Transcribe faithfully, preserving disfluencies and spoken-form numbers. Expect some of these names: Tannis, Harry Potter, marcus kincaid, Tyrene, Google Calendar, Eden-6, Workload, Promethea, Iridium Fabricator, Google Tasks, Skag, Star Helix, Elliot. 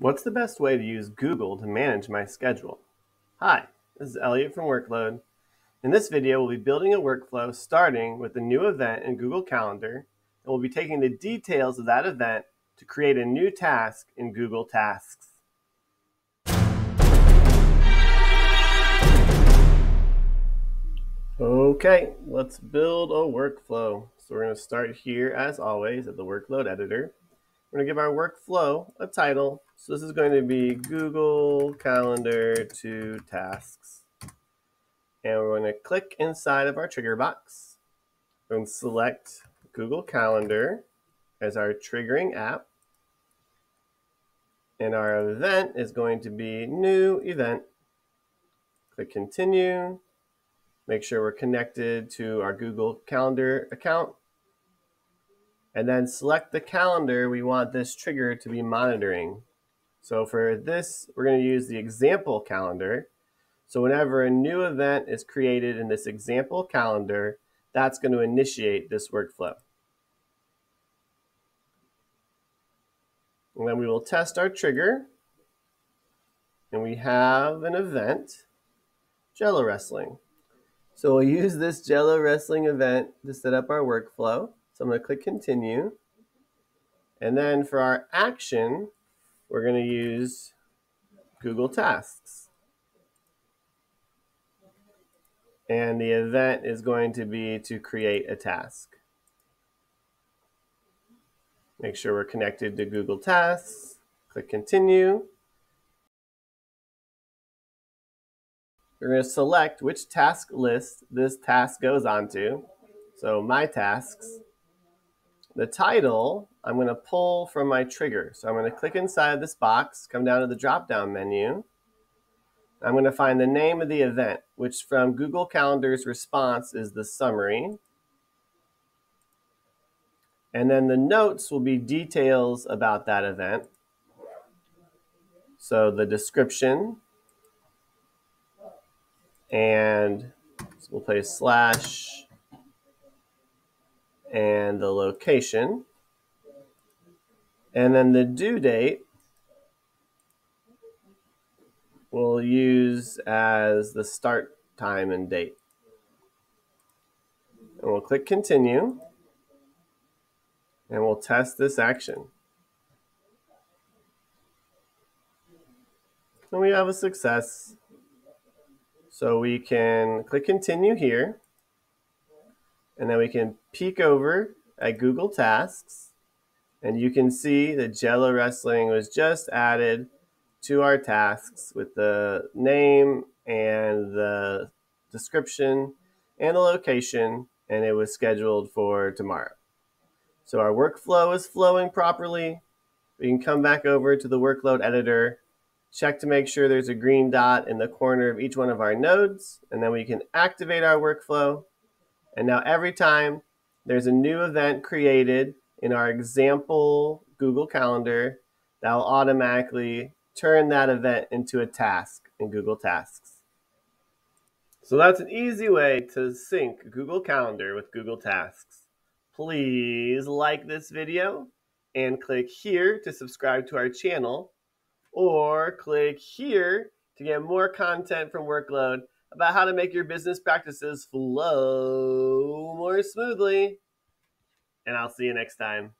What's the best way to use Google to manage my schedule? Hi, this is Elliot from Workload. In this video, we'll be building a workflow starting with a new event in Google Calendar, and we'll be taking the details of that event to create a new task in Google Tasks. Okay, let's build a workflow. So we're going to start here, as always, at the workload editor. We're going to give our workflow a title. So this is going to be Google Calendar to Tasks. And we're going to click inside of our trigger box and select Google Calendar as our triggering app. And our event is going to be new event. Click continue. Make sure we're connected to our Google Calendar account. And then select the calendar we want this trigger to be monitoring. So for this, we're going to use the example calendar. So whenever a new event is created in this example calendar, that's going to initiate this workflow. And then we will test our trigger. And we have an event, Jello Wrestling. So we'll use this Jello Wrestling event to set up our workflow. So I'm going to click continue. And then for our action, we're going to use Google Tasks. And the event is going to be to create a task. Make sure we're connected to Google Tasks. Click continue. We're going to select which task list this task goes onto. So my tasks. The title, I'm going to pull from my trigger. So I'm going to click inside this box, come down to the drop-down menu. I'm going to find the name of the event, which from Google Calendar's response is the summary. And then the notes will be details about that event. So the description. And we'll place slash. And the location, and then the due date we'll use as the start time and date. And we'll click continue, and we'll test this action. And we have a success. So we can click continue here. And then we can peek over at Google Tasks, and you can see that Jello Wrestling was just added to our tasks with the name and the description and the location, and it was scheduled for tomorrow. So our workflow is flowing properly. We can come back over to the workload editor, check to make sure there's a green dot in the corner of each one of our nodes, and then we can activate our workflow. And now every time there's a new event created in our example Google Calendar, that will automatically turn that event into a task in Google Tasks. So that's an easy way to sync Google Calendar with Google Tasks. Please like this video and click here to subscribe to our channel, or click here to get more content from Workload about how to make your business practices flow more smoothly. And I'll see you next time.